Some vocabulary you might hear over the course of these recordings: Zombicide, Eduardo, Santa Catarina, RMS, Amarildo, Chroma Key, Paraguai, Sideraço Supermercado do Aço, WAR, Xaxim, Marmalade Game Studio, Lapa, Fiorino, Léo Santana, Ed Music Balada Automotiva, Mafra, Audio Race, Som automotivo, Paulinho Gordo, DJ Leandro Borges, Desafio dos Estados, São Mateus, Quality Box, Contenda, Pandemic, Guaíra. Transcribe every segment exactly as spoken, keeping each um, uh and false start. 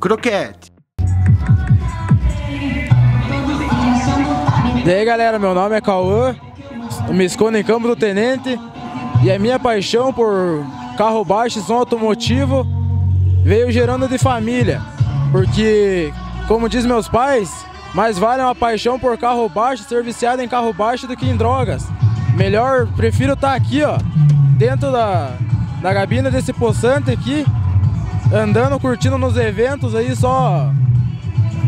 Croquete. E aí galera, meu nome é Cauã, me escondo em Campo do Tenente e a minha paixão por carro baixo e som automotivo veio gerando de família, porque como diz meus pais, mais vale uma paixão por carro baixo, ser viciado em carro baixo do que em drogas. Melhor, prefiro estar aqui ó, dentro da, da gabina desse poçante aqui, andando, curtindo nos eventos aí, só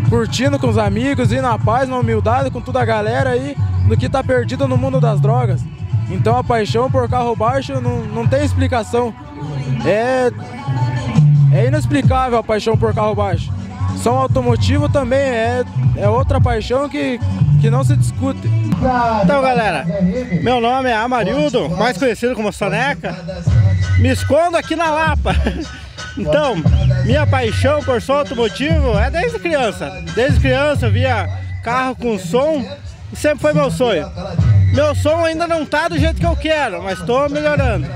curtindo com os amigos, e na paz, na humildade, com toda a galera aí, do que tá perdido no mundo das drogas. Então a paixão por carro baixo não, não tem explicação. É, é inexplicável a paixão por carro baixo. Som automotivo também é, é outra paixão que, que não se discute. Então galera, meu nome é Amarildo, mais conhecido como Soneca. Me escondo aqui na Lapa. Então, minha paixão por som automotivo é desde criança. Desde criança eu via carro com som e sempre foi meu sonho. Meu som ainda não tá do jeito que eu quero, mas tô melhorando.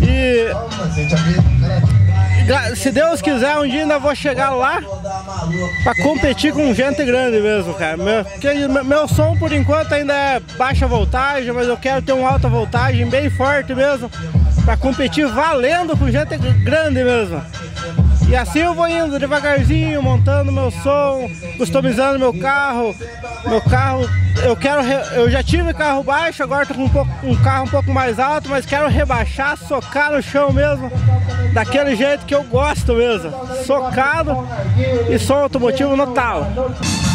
E se Deus quiser, um dia ainda vou chegar lá pra competir com gente grande mesmo, cara. Meu, porque meu som por enquanto ainda é baixa voltagem, mas eu quero ter uma alta voltagem bem forte mesmo, pra competir valendo com gente grande mesmo. E assim eu vou indo devagarzinho, montando meu som, customizando meu carro. Meu carro, eu quero, eu já tive carro baixo, agora tô com um, pouco, um carro um pouco mais alto, mas quero rebaixar, socar no chão mesmo, daquele jeito que eu gosto mesmo, socado e som automotivo no talo.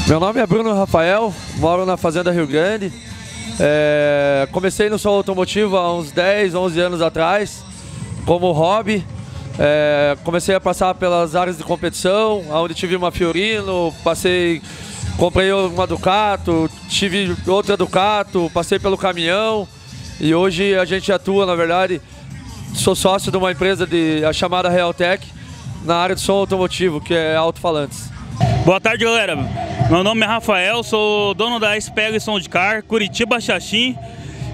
Meu nome é Bruno Rafael, moro na Fazenda Rio Grande. É, comecei no som automotivo há uns dez, onze anos atrás, como hobby. É, comecei a passar pelas áreas de competição, onde tive uma Fiorino, passei, comprei uma Ducato, tive outra Ducato, passei pelo caminhão e hoje a gente atua, na verdade, sou sócio de uma empresa de, a chamada Realtech, na área de som automotivo, que é alto-falantes. Boa tarde galera, meu nome é Rafael, sou dono da S P L Som de Car, Curitiba, Xaxim.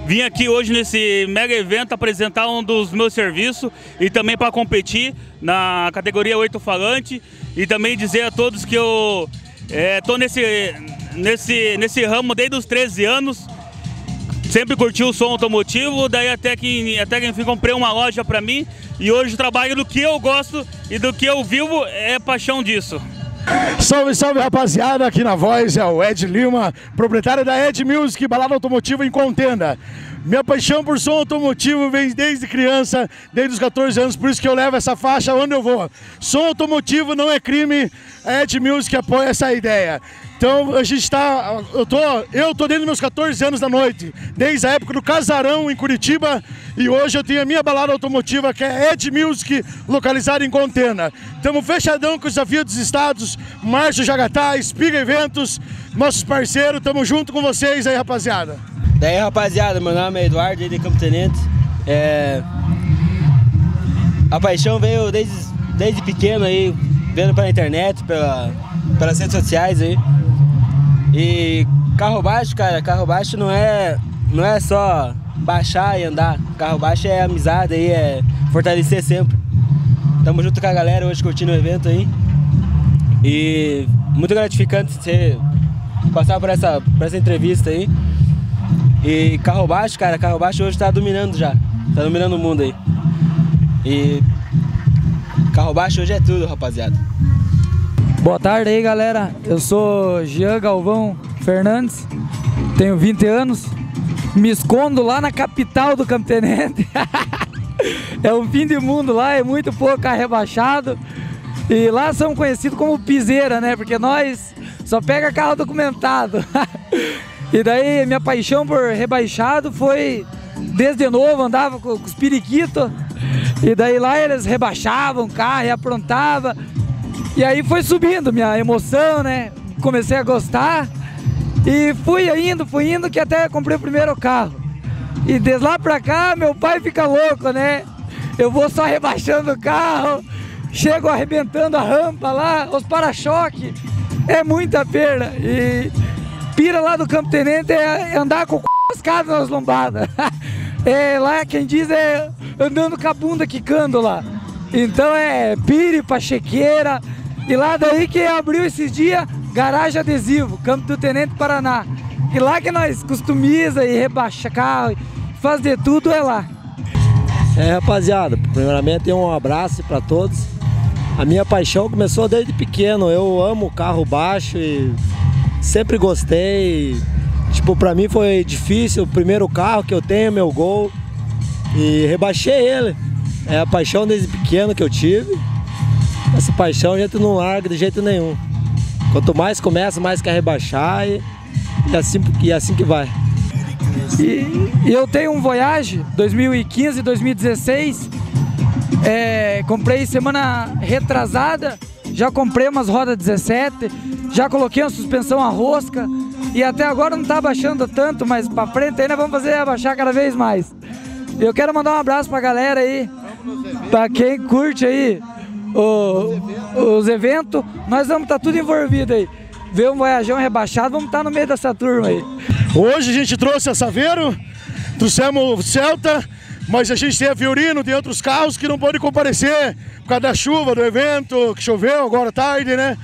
Vim aqui hoje nesse mega evento apresentar um dos meus serviços e também para competir na categoria oito falante e também dizer a todos que eu estou é, nesse, nesse, nesse ramo desde os treze anos, sempre curti o som automotivo, daí até que, até que enfim comprei uma loja para mim e hoje trabalho do que eu gosto e do que eu vivo é paixão disso. Salve, salve rapaziada, aqui na voz é o Ed Lima, proprietário da Ed Music Balada Automotiva em Contenda. Minha paixão por som automotivo vem desde criança, desde os quatorze anos, por isso que eu levo essa faixa onde eu vou. Som automotivo não é crime, a Ed Music apoia essa ideia. Então a gente tá, eu tô, eu tô dentro dos meus quatorze anos da noite, desde a época do Casarão em Curitiba, e hoje eu tenho a minha balada automotiva que é Ed Music, localizada em Contenda. Estamos fechadão com o Desafio dos Estados, Márcio Jagatá, Espiga Eventos, nossos parceiros, estamos junto com vocês aí rapaziada. Daí rapaziada, meu nome é Eduardo, de Campo Tenente. É... A paixão veio desde, desde pequeno aí, vendo pela internet, pela, pelas redes sociais aí. E carro baixo, cara, carro baixo não é, não é só baixar e andar. Carro baixo é amizade aí, é fortalecer sempre. Tamo junto com a galera hoje curtindo o evento aí. E muito gratificante você passar por essa, por essa entrevista aí. E carro baixo, cara, carro baixo hoje tá dominando já, tá dominando o mundo aí. E carro baixo hoje é tudo, rapaziada. Boa tarde aí, galera. Eu sou Jean Galvão Fernandes, tenho vinte anos, me escondo lá na capital do Campo Tenente. É um fim de mundo lá, é muito pouco carro rebaixado. E lá são conhecidos como piseira, né, porque nós só pega carro documentado. E daí minha paixão por rebaixado foi, desde novo, andava com os periquitos. E daí lá eles rebaixavam o carro e aprontavam. E aí foi subindo minha emoção, né? Comecei a gostar. E fui indo, fui indo, que até comprei o primeiro carro. E desde lá pra cá, meu pai fica louco, né? Eu vou só rebaixando o carro, chego arrebentando a rampa lá, os para-choques. É muita perda. E... pira lá do Campo Tenente é andar com o c... enroscados nas lombadas. É, lá quem diz é andando com a bunda quicando lá. Então é piripa, chequeira. E lá daí que abriu esses dias, garagem adesivo, Campo do Tenente, Paraná. E lá que nós customiza e rebaixa carro, faz de tudo, é lá. É, rapaziada, primeiramente um abraço para todos. A minha paixão começou desde pequeno, eu amo carro baixo e sempre gostei. Tipo, pra mim foi difícil, o primeiro carro que eu tenho, meu Gol, e rebaixei ele. É a paixão desde pequeno que eu tive. Essa paixão a gente não larga de jeito nenhum. Quanto mais começa, mais quer rebaixar e, e, assim, e assim que vai. E, e eu tenho um Voyage dois mil e quinze, dois mil e dezesseis. É, comprei semana retrasada, já comprei umas rodas dezessete, já coloquei uma suspensão a rosca e até agora não tá abaixando tanto, mas pra frente ainda vamos fazer abaixar cada vez mais. Eu quero mandar um abraço pra galera aí, pra quem curte aí o, os eventos, nós vamos estar tá tudo envolvido aí. Ver um Voyajão rebaixado, vamos estar tá no meio dessa turma aí. Hoje a gente trouxe a Saveiro, trouxemos o Celta, mas a gente tem a Fiorino, tem outros carros que não podem comparecer por causa da chuva, do evento, que choveu agora tarde, né?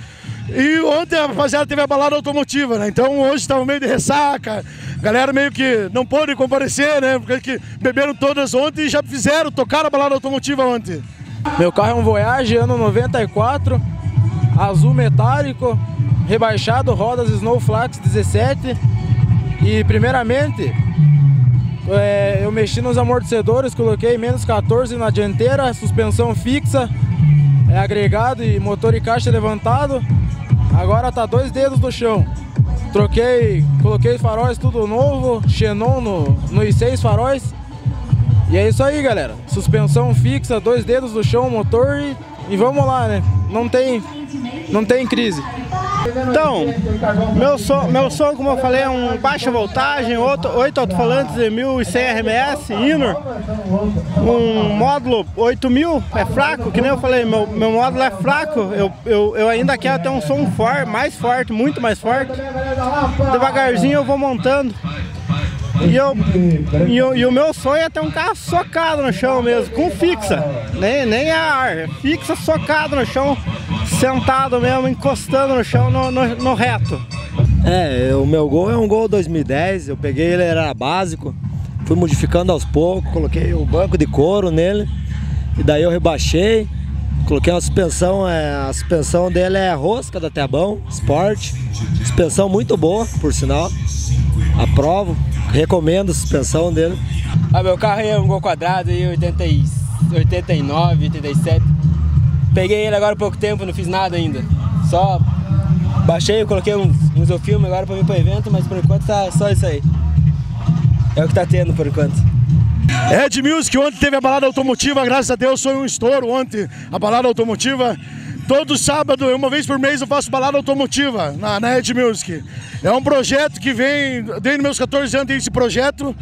E ontem a rapaziada teve a balada automotiva, né? Então hoje estava meio de ressaca, a galera meio que não pôde comparecer, né? Porque beberam todas ontem e já fizeram, tocaram a balada automotiva ontem. Meu carro é um Voyage, ano noventa e quatro, azul metálico, rebaixado, rodas Snowflax dezessete. E primeiramente... É, eu mexi nos amortecedores, coloquei menos quatorze na dianteira, suspensão fixa, é, agregado e motor e caixa levantado. Agora tá dois dedos do chão. Troquei, coloquei faróis tudo novo, xenon no, no i seis faróis. E é isso aí, galera. Suspensão fixa, dois dedos do chão, motor e, e vamos lá, né? Não tem, não tem crise. Então, meu som, meu som, como eu falei, é um baixa voltagem, oito alto-falantes de mil e cem R M S, inner, um módulo oito mil, é fraco, que nem eu falei, meu, meu módulo é fraco, eu, eu, eu ainda quero ter um som for, mais forte, muito mais forte, devagarzinho eu vou montando. E, eu, e, eu, e o meu sonho é ter um carro socado no chão mesmo, com fixa, nem, nem é ar, é fixa, socado no chão, sentado mesmo, encostando no chão, no, no, no reto. É, o meu Gol é um Gol dois mil e dez, eu peguei ele, era básico, fui modificando aos poucos, coloquei o banco de couro nele, e daí eu rebaixei, coloquei uma suspensão, é, a suspensão dele é rosca da Teabão, Sport, suspensão muito boa, por sinal, aprovo. Recomendo a suspensão dele. Ah, meu carro é um Gol quadrado, oitenta e nove, oitenta e sete. Peguei ele agora há pouco tempo, não fiz nada ainda. Só baixei, coloquei uns, uns filmes agora pra vir pro evento, mas por enquanto tá só isso aí. É o que tá tendo por enquanto. Ed Music, ontem teve a balada automotiva, graças a Deus foi um estouro ontem, a balada automotiva. Todo sábado, uma vez por mês, eu faço balada automotiva na, na Ed Music. É um projeto que vem, desde meus quatorze anos tem esse projeto,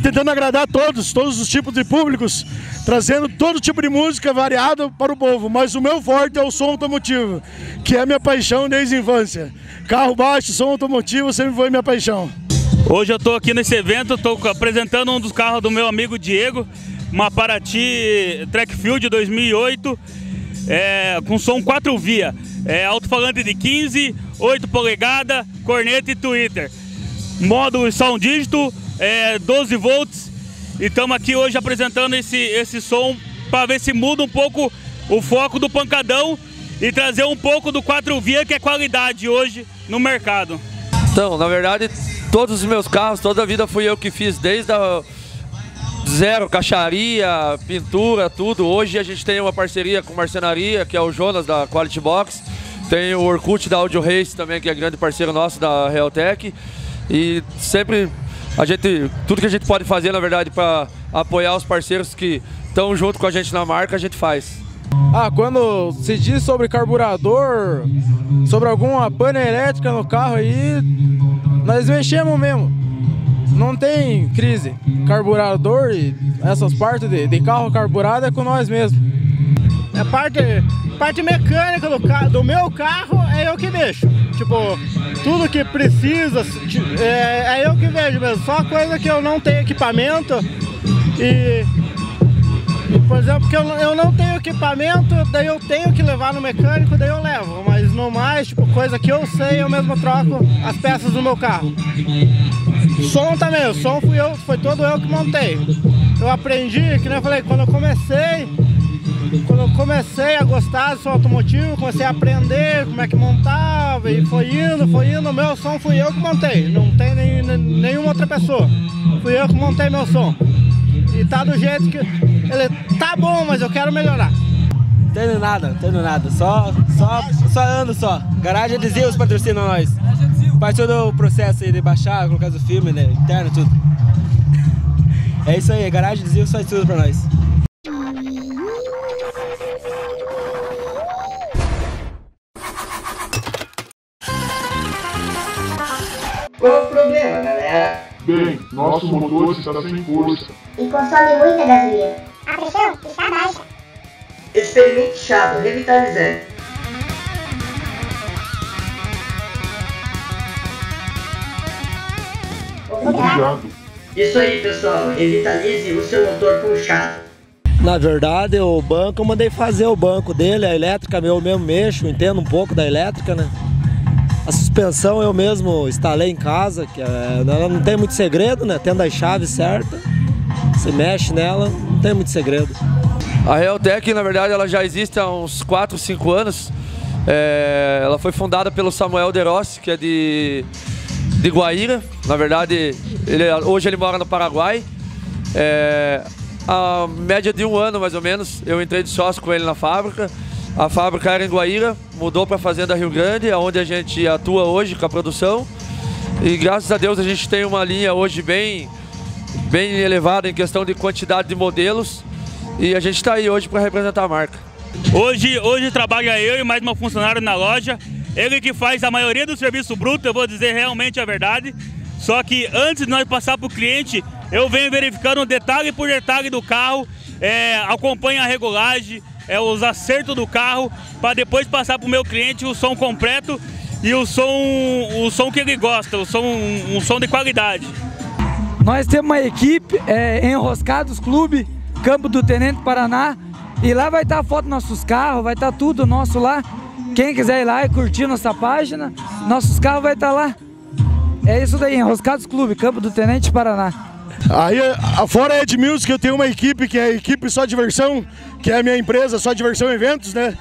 tentando agradar todos, todos os tipos de públicos, trazendo todo tipo de música variada para o povo. Mas o meu forte é o som automotivo, que é a minha paixão desde a infância. Carro baixo, som automotivo sempre foi minha paixão. Hoje eu estou aqui nesse evento, estou apresentando um dos carros do meu amigo Diego, uma Parati Trackfield dois mil e oito. É, com som quatro via, é, alto-falante de quinze, oito polegada, corneta e Twitter, módulo e som dígito, é, doze volts, e estamos aqui hoje apresentando esse, esse som para ver se muda um pouco o foco do pancadão e trazer um pouco do quatro via, que é qualidade hoje no mercado. Então, na verdade, todos os meus carros, toda a vida fui eu que fiz, desde a zero, caixaria, pintura, tudo. Hoje a gente tem uma parceria com marcenaria, que é o Jonas da Quality Box. Tem o Orkut da Audio Race também, que é grande parceiro nosso da Realtech. E sempre a gente, tudo que a gente pode fazer, na verdade, para apoiar os parceiros que estão junto com a gente na marca, a gente faz. Ah, quando se diz sobre carburador, sobre alguma pane elétrica no carro aí, nós mexemos mesmo. Não tem crise, carburador e essas partes de, de carro carburado é com nós mesmo. A parte, parte mecânica do, do meu carro é eu que mexo. tipo, tudo que precisa, é, é eu que vejo mesmo, só coisa que eu não tenho equipamento e, e por exemplo, que eu, eu não tenho equipamento, daí eu tenho que levar no mecânico, daí eu levo, mas no mais, tipo, coisa que eu sei, eu mesmo troco as peças do meu carro. Som também, o som fui eu, foi todo eu que montei. Eu aprendi, que nem eu falei, quando eu comecei, quando eu comecei a gostar do som automotivo, comecei a aprender como é que montava e foi indo, foi indo, o meu som fui eu que montei, não tem nem, nenhuma outra pessoa. Fui eu que montei meu som. E tá do jeito que ele tá bom, mas eu quero melhorar. Tendo nada, tendo nada, só, só, só ando só. Garagem de Zeus patrocina nós. Faz todo o processo aí de baixar, colocar o filme, né? Interno, tudo. É isso aí, a Garagem de Zeus faz tudo pra nós. Qual o problema, galera? Bem, nosso motor está sem força. E consome muita gasolina. A pressão está baixa. Experimento chato, revitalizante. Obrigado. Isso aí, pessoal, revitalize o seu motor puxado. Na verdade, o banco, eu mandei fazer o banco dele, a elétrica eu mesmo mexo, entendo um pouco da elétrica, né? A suspensão eu mesmo instalei em casa, que ela não tem muito segredo, né? Tendo as chaves certas, se mexe nela, não tem muito segredo. A Realtech, na verdade, ela já existe há uns quatro, cinco anos. É... Ela foi fundada pelo Samuel Derossi, que é de... de Guaíra, na verdade, ele, hoje ele mora no Paraguai. É, a média de um ano, mais ou menos, eu entrei de sócio com ele na fábrica. A fábrica era em Guaíra, mudou para a Fazenda Rio Grande, onde a gente atua hoje com a produção. E graças a Deus a gente tem uma linha hoje bem, bem elevada em questão de quantidade de modelos. E a gente está aí hoje para representar a marca. Hoje, hoje trabalha eu e mais uma funcionária na loja. Ele que faz a maioria do serviço bruto, eu vou dizer realmente a verdade. Só que antes de nós passar para o cliente, eu venho verificando detalhe por detalhe do carro, é, acompanho a regulagem, é, os acertos do carro, para depois passar para o meu cliente o som completo e o som, o som que ele gosta, o som, um som de qualidade. Nós temos uma equipe, é, Enroscados Clube, Campo do Tenente, Paraná, e lá vai estar a foto dos nossos carros, vai estar tudo nosso lá. Quem quiser ir lá e curtir nossa página, nossos carros vai estar lá. É isso daí, Enroscados Clube, Campo do Tenente, Paraná. Aí, fora a Ed Music, eu tenho uma equipe que é a Equipe Só Diversão, que é a minha empresa, Só Diversão Eventos, né?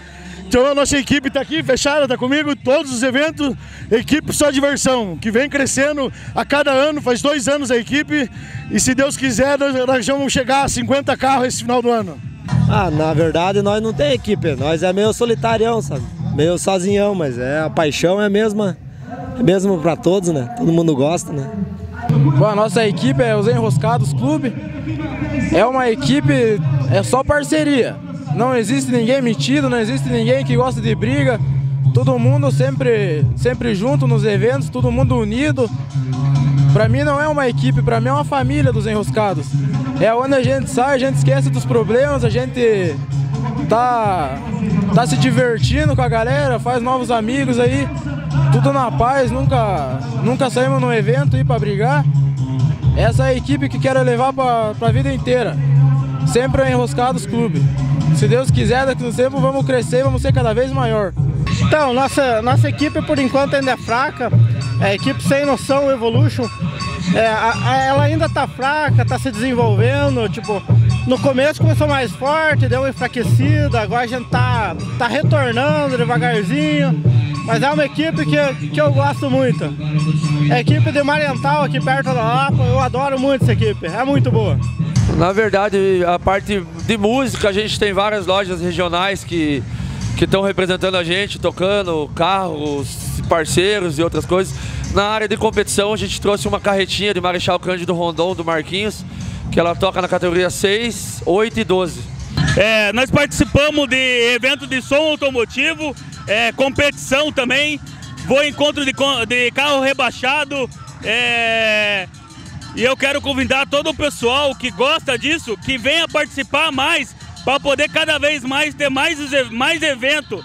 Então a nossa equipe está aqui, fechada, está comigo, todos os eventos, Equipe Só Diversão, que vem crescendo a cada ano, faz dois anos a equipe, e se Deus quiser, nós vamos chegar a cinquenta carros esse final do ano. Ah, na verdade, nós não tem equipe, nós é meio solitarião, sabe? Meio sozinhão, mas é, a paixão é a mesma, é mesmo pra todos, né? Todo mundo gosta, né? Bom, a nossa equipe é os Enroscados Clube, é uma equipe, é só parceria, não existe ninguém metido, não existe ninguém que gosta de briga, todo mundo sempre, sempre junto nos eventos, todo mundo unido. Pra mim não é uma equipe, pra mim é uma família dos Enroscados, é onde a gente sai, a gente esquece dos problemas, a gente tá... Tá se divertindo com a galera, faz novos amigos aí, tudo na paz, nunca, nunca saímos num evento aí pra brigar. Essa é a equipe que quero levar pra, pra vida inteira, sempre Enroscados Clube. Se Deus quiser, daqui a um tempo vamos crescer, vamos ser cada vez maior. Então, nossa, nossa equipe por enquanto ainda é fraca, é a equipe Sem Noção, Evolution, é, a, a, ela ainda tá fraca, tá se desenvolvendo, tipo... No começo começou mais forte, deu uma enfraquecida, agora a gente tá, tá retornando devagarzinho, mas é uma equipe que, que eu gosto muito. É a equipe de Mariental aqui perto da Lapa, eu adoro muito essa equipe, é muito boa. Na verdade, a parte de música, a gente tem várias lojas regionais que estão representando a gente, tocando carros, parceiros e outras coisas. Na área de competição, a gente trouxe uma carretinha de Marechal Cândido Rondon, do Marquinhos, que ela toca na categoria seis, oito e doze. É, nós participamos de evento de som automotivo, é, competição também, vou encontro de, de carro rebaixado, é, e eu quero convidar todo o pessoal que gosta disso, que venha participar mais, para poder cada vez mais ter mais, mais evento,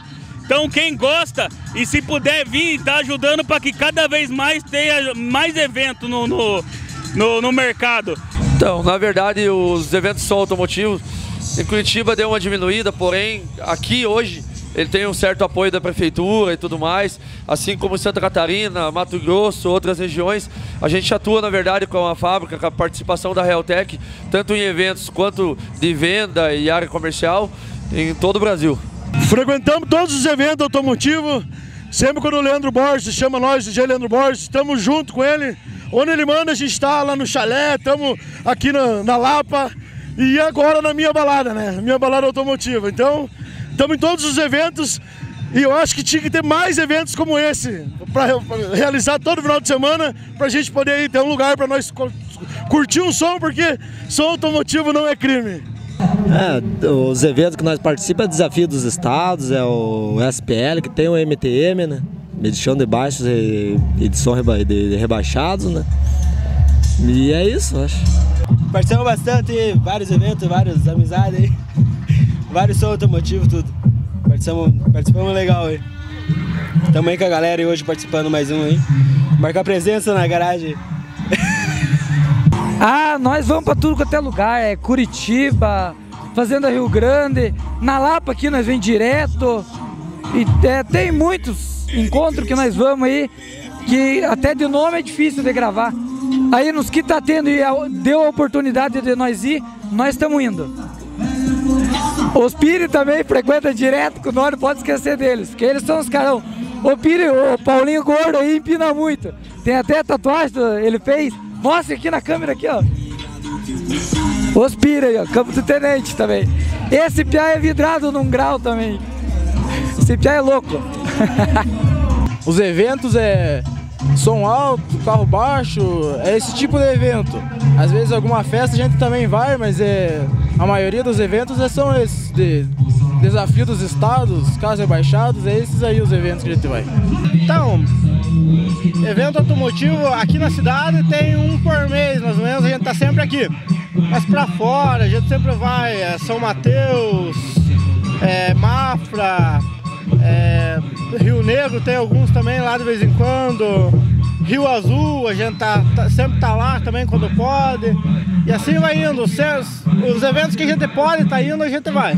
Então quem gosta e se puder vir, tá ajudando para que cada vez mais tenha mais evento no, no, no, no mercado. Então, na verdade, os eventos são automotivos. Em Curitiba deu uma diminuída, porém, aqui hoje ele tem um certo apoio da prefeitura e tudo mais, assim como Santa Catarina, Mato Grosso, outras regiões. A gente atua, na verdade, com a fábrica, com a participação da Realtech, tanto em eventos quanto de venda e área comercial em todo o Brasil. Frequentamos todos os eventos automotivos, sempre quando o Leandro Borges chama nós, D J Leandro Borges, estamos junto com ele. Onde ele manda, a gente está lá no chalé, estamos aqui na, na Lapa e agora na minha balada, né? Minha balada automotiva. Então, estamos em todos os eventos e eu acho que tinha que ter mais eventos como esse para realizar todo final de semana, para a gente poder ir ter um lugar para nós curtir um som, porque som automotivo não é crime. É, os eventos que nós participamos é Desafio dos Estados, é o S P L, que tem o M T M, né? Medição de baixos e de som reba de rebaixados, né? E é isso, eu acho. Participamos bastante, vários eventos, várias amizades aí, vários som automotivo, tudo. Participamos, participamos legal aí. Estamos aí com a galera e hoje participando mais um aí. Marcar presença na garagem. Ah, nós vamos para tudo quanto é lugar, é Curitiba, Fazenda Rio Grande, na Lapa aqui nós vem direto. E é, tem muitos encontros que nós vamos aí, que até de nome é difícil de gravar. Aí nos que tá tendo e deu a oportunidade de nós ir, nós estamos indo. Os Pires também frequenta direto com nós, não pode esquecer deles, porque eles são os carão. O Pires, o Paulinho Gordo aí empina muito, tem até tatuagem, ele fez, mostra aqui na câmera aqui, ó. Os Pires aí, ó, Campo Tenente também. Esse piá é vidrado num grau também. Esse piá é louco. Os eventos é som alto, carro baixo, é esse tipo de evento. Às vezes alguma festa a gente também vai, mas é, a maioria dos eventos são esses de Desafio dos Estados, carros rebaixados, é esses aí os eventos que a gente vai. Então, evento automotivo aqui na cidade tem um por mês, mais ou menos, a gente tá sempre aqui. Mas pra fora a gente sempre vai, é São Mateus, é Mafra, é, Rio Negro tem alguns também lá de vez em quando, Rio Azul, a gente tá, tá, sempre tá lá também quando pode, e assim vai indo, os, os eventos que a gente pode tá indo, a gente vai.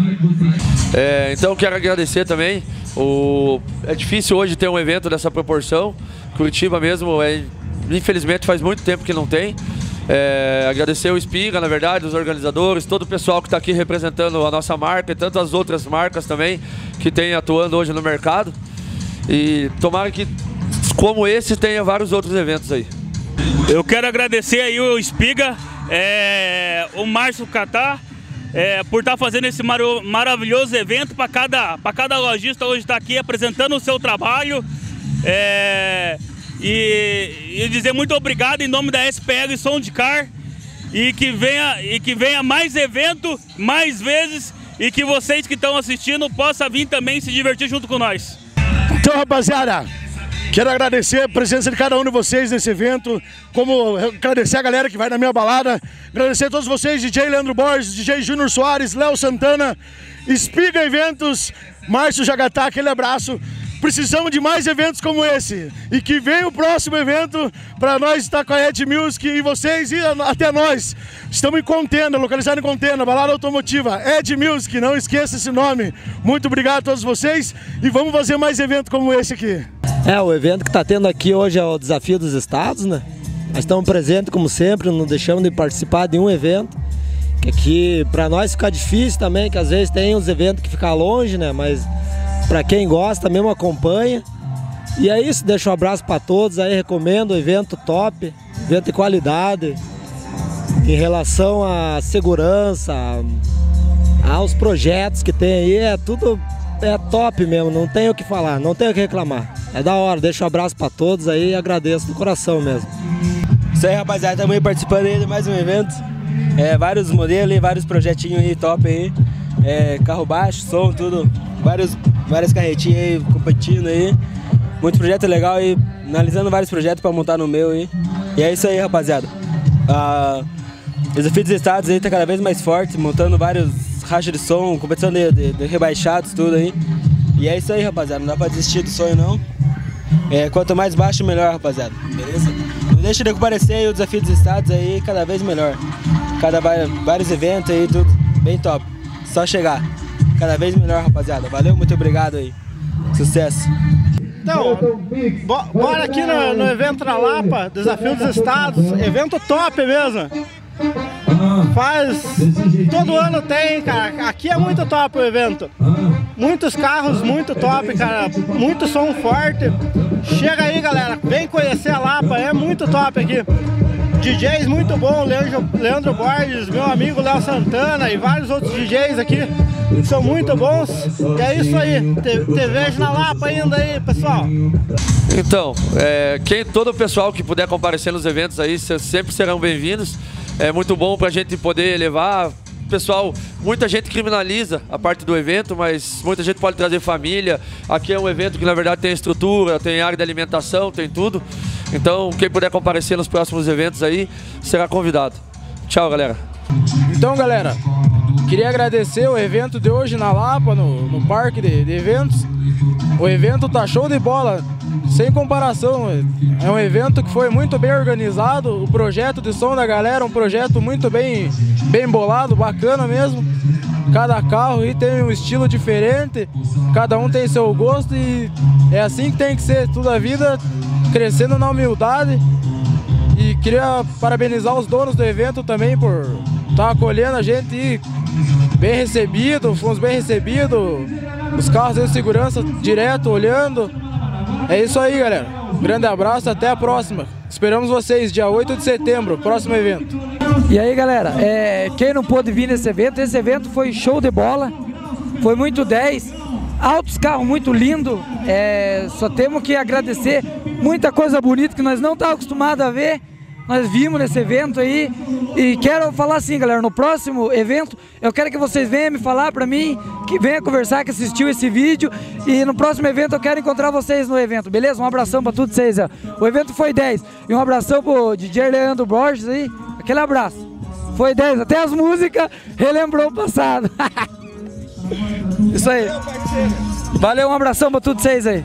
É, então quero agradecer também, o, é difícil hoje ter um evento dessa proporção, Curitiba mesmo, é, infelizmente faz muito tempo que não tem. É, agradecer o Espiga, na verdade, os organizadores, todo o pessoal que está aqui representando a nossa marca e tantas outras marcas também que tem atuando hoje no mercado. E tomara que, como esse, tenha vários outros eventos aí. Eu quero agradecer aí o Espiga, é, o Márcio Jagatá, é, por estar tá fazendo esse mar maravilhoso evento para cada, para cada lojista hoje estar tá aqui apresentando o seu trabalho. É... E, e dizer muito obrigado em nome da S P L Som de Car, e que venha, e que venha mais evento, mais vezes, e que vocês que estão assistindo possam vir também se divertir junto com nós. Então, rapaziada, quero agradecer a presença de cada um de vocês nesse evento, como agradecer a galera que vai na minha balada, agradecer a todos vocês, D J Leandro Borges, D J Júnior Soares, Léo Santana, Espiga Eventos, Márcio Jagatá, aquele abraço. Precisamos de mais eventos como esse. E que venha o próximo evento para nós estar com a Ed Music e vocês e até nós. Estamos em Contenda, localizado em Contenda, balada automotiva. Ed Music, não esqueça esse nome. Muito obrigado a todos vocês e vamos fazer mais evento como esse aqui. É, o evento que está tendo aqui hoje é o Desafio dos Estados, né? Nós estamos presentes como sempre, não deixamos de participar de um evento. Que aqui para nós fica difícil também, que às vezes tem uns eventos que ficam longe, né? Mas... para quem gosta, mesmo acompanha. E é isso, deixo um abraço para todos aí, recomendo, evento top, evento de qualidade, em relação à segurança, aos projetos que tem aí, é tudo é top mesmo, não tenho o que falar, não tenho o que reclamar. É da hora, deixo um abraço para todos aí e agradeço do coração mesmo. Isso aí, rapaziada, também participando aí de mais um evento, é, vários modelos e vários projetinhos aí top aí, é, carro baixo, som, tudo, vários... várias carretinhas aí, competindo aí, muito projeto legal aí, analisando vários projetos para montar no meu aí. E é isso aí, rapaziada. Ah, o Desafio dos Estados aí tá cada vez mais forte, montando vários rachas de som, competição de, de, de rebaixados, tudo aí. E é isso aí, rapaziada. Não dá pra desistir do sonho, não. É, quanto mais baixo, melhor, rapaziada. Beleza? Não deixa de comparecer aí o Desafio dos Estados aí, cada vez melhor. Cada vários eventos aí, tudo bem top. Só chegar. Cada vez melhor, rapaziada. Valeu, muito obrigado aí. Sucesso. Então, bo bora aqui no, no evento na Lapa, Desafio dos Estados. Evento top mesmo. Faz... Todo ano tem, cara. Aqui é muito top o evento. Muitos carros, muito top, cara. Muito som forte. Chega aí, galera. Vem conhecer a Lapa. É muito top aqui. D Js muito bom, Leandro, Leandro Borges, meu amigo Léo Santana e vários outros D Js aqui são muito bons. E é isso aí, te, te vejo na Lapa ainda aí, pessoal. Então, é, quem, todo o pessoal que puder comparecer nos eventos aí, sempre serão bem-vindos. É muito bom pra gente poder levar. Pessoal, muita gente criminaliza a parte do evento, mas muita gente pode trazer família. Aqui é um evento que na verdade tem estrutura, tem área de alimentação, tem tudo. Então, quem puder comparecer nos próximos eventos aí, será convidado. Tchau, galera. Então, galera, queria agradecer o evento de hoje na Lapa, no, no parque de, de eventos. O evento tá show de bola, sem comparação. É um evento que foi muito bem organizado. O projeto de som da galera, um projeto muito bem, bem bolado, bacana mesmo. Cada carro aí tem um estilo diferente, cada um tem seu gosto e é assim que tem que ser, toda a vida crescendo na humildade. E queria parabenizar os donos do evento também por estar acolhendo a gente e bem recebido, fomos bem recebidos, os carros em segurança direto, olhando. É isso aí, galera. Grande abraço, até a próxima. Esperamos vocês dia oito de setembro, próximo evento. E aí, galera, é, quem não pôde vir nesse evento, esse evento foi show de bola, foi muito dez, altos carros muito lindo, é, só temos que agradecer, muita coisa bonita que nós não estávamos acostumados a ver, nós vimos nesse evento aí. E quero falar assim, galera, no próximo evento, eu quero que vocês venham me falar pra mim, que venha conversar, que assistiu esse vídeo, e no próximo evento eu quero encontrar vocês no evento, beleza? Um abração pra todos vocês, ó. O evento foi dez, e um abração pro D J Leandro Borges aí, aquele abraço, foi dez, até as músicas relembrou o passado. Isso aí, valeu, um abração pra todos vocês aí.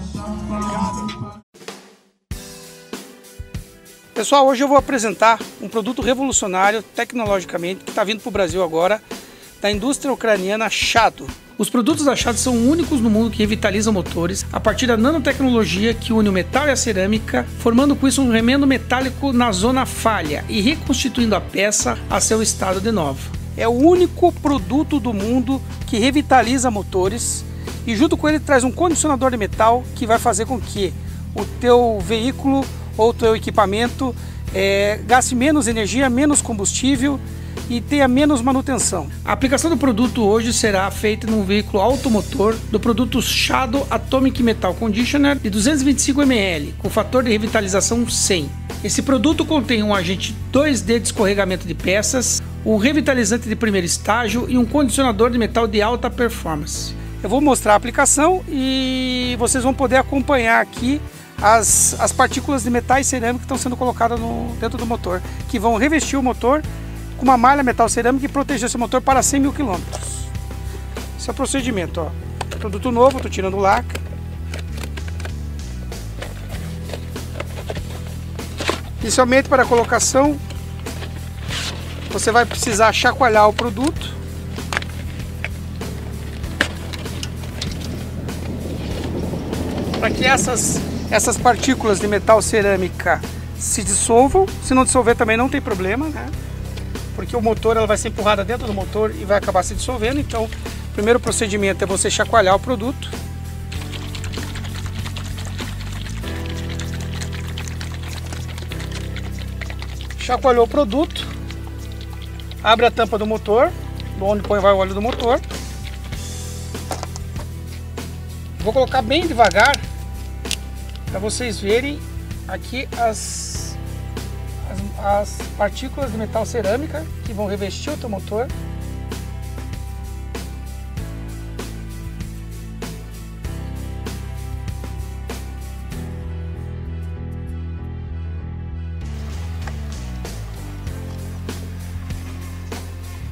Pessoal, hoje eu vou apresentar um produto revolucionário tecnologicamente que está vindo para o Brasil agora, da indústria ucraniana XADO. Os produtos da XADO são únicos no mundo que revitalizam motores a partir da nanotecnologia que une o metal e a cerâmica, formando com isso um remendo metálico na zona falha e reconstituindo a peça a seu estado de nova. É o único produto do mundo que revitaliza motores e junto com ele traz um condicionador de metal que vai fazer com que o teu veículo ou o teu equipamento é, gaste menos energia, menos combustível e tenha menos manutenção. A aplicação do produto hoje será feita num veículo automotor do produto XADO Atomic Metal Conditioner de duzentos e vinte e cinco mililitros, com fator de revitalização cem. Esse produto contém um agente dois D de escorregamento de peças, um revitalizante de primeiro estágio e um condicionador de metal de alta performance. Eu vou mostrar a aplicação e vocês vão poder acompanhar aqui As, as partículas de metais e cerâmica que estão sendo colocadas no, dentro do motor, que vão revestir o motor com uma malha metal cerâmica e proteger esse motor para cem mil quilômetros. Esse é o procedimento, ó. Produto novo, estou tirando o lacre. Inicialmente, para a colocação, você vai precisar chacoalhar o produto. Para que essas Essas partículas de metal cerâmica se dissolvam, se não dissolver também não tem problema, né? Porque o motor, ela vai ser empurrada dentro do motor e vai acabar se dissolvendo. Então, o primeiro procedimento é você chacoalhar o produto. Chacoalhou o produto, abre a tampa do motor, onde põe vai o óleo do motor. Vou colocar bem devagar, para vocês verem aqui as, as, as partículas de metal cerâmica que vão revestir o teu motor.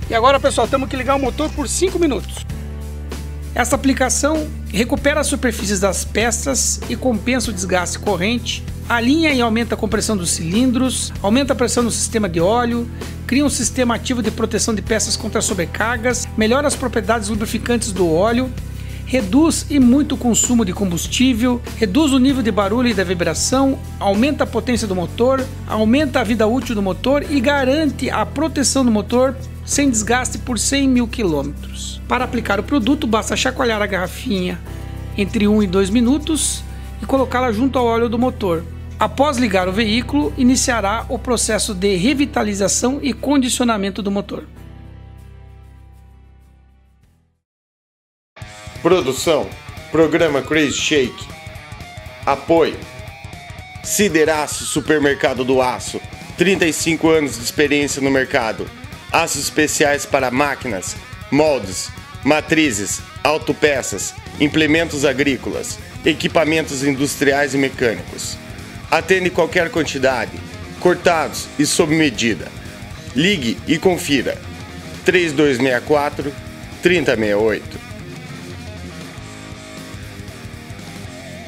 E agora, pessoal, temos que ligar o motor por cinco minutos. Esta aplicação recupera as superfícies das peças e compensa o desgaste corrente, alinha e aumenta a compressão dos cilindros, aumenta a pressão no sistema de óleo, cria um sistema ativo de proteção de peças contra sobrecargas, melhora as propriedades lubrificantes do óleo, reduz e muito o consumo de combustível, reduz o nível de barulho e da vibração, aumenta a potência do motor, aumenta a vida útil do motor e garante a proteção do motor sem desgaste por cem mil quilômetros. Para aplicar o produto, basta chacoalhar a garrafinha entre um e dois minutos e colocá-la junto ao óleo do motor. Após ligar o veículo, iniciará o processo de revitalização e condicionamento do motor. Produção, Programa Crazy Shake. Apoio, Sideraço Supermercado do Aço, trinta e cinco anos de experiência no mercado. Aços especiais para máquinas, moldes, matrizes, autopeças, implementos agrícolas, equipamentos industriais e mecânicos. Atende qualquer quantidade, cortados e sob medida. Ligue e confira três dois seis quatro, três zero seis oito.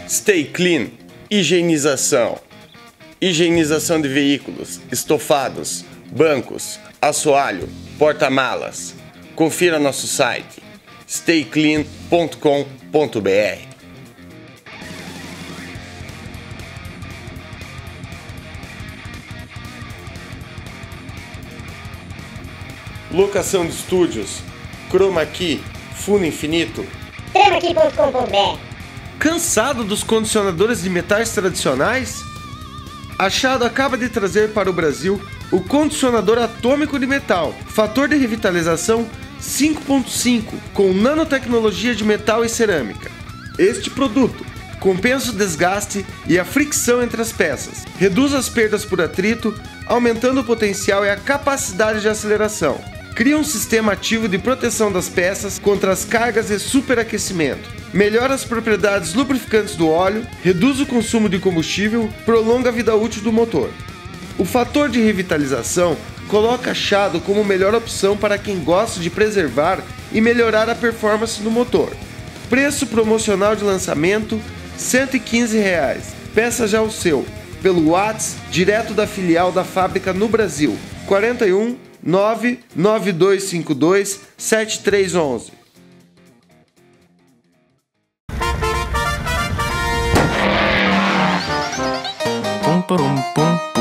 Stay Clean, higienização, higienização de veículos, estofados, bancos, assoalho, porta-malas. Confira nosso site stay clean ponto com ponto br. Locação de estúdios, Chroma Key, Fundo Infinito, chroma key ponto com ponto br. Cansado dos condicionadores de metais tradicionais? A X A D O acaba de trazer para o Brasil o condicionador atômico de metal, fator de revitalização cinco ponto cinco, com nanotecnologia de metal e cerâmica. Este produto compensa o desgaste e a fricção entre as peças, reduz as perdas por atrito, aumentando o potencial e a capacidade de aceleração. Cria um sistema ativo de proteção das peças contra as cargas e superaquecimento. Melhora as propriedades lubrificantes do óleo, reduz o consumo de combustível, prolonga a vida útil do motor. O fator de revitalização coloca a X A D O como melhor opção para quem gosta de preservar e melhorar a performance do motor. Preço promocional de lançamento cento e quinze reais. Peça já o seu, pelo WhatsApp, direto da filial da fábrica no Brasil, quarenta e um, nove nove dois cinco dois, sete três um um. Pum, pum, pum.